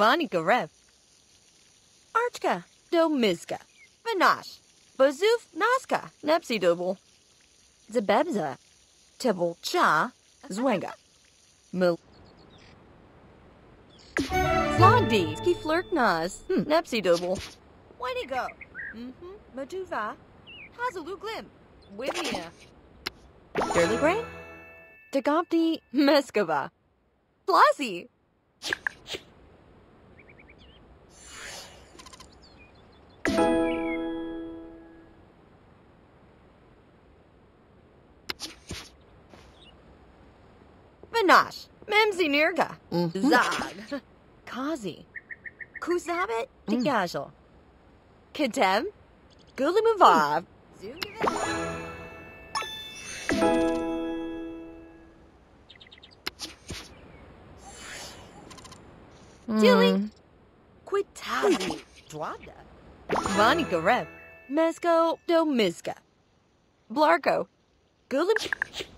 Ivanika Rev. Archka do Mizka, Vanash, Bazoof Naska, Nepsi Dubble, Zabebza, Tibble Cha, Zwanga, Mil. Slogdi, Ski Flirk Nas, Nepsi Dubble. Way to go. Maduva, Hazalu Glim, Wimia, Dirty Grain, Dagopti Meskova, Flossie. Vanash, Memzi Nirga, Zag, Kazi, Kuzabit, Degajal, Kedem, Gulimuvav, Dilly, Quitazi, Dwada, Vanika Rep, Mesko, Domizka, Blarko, Gulim.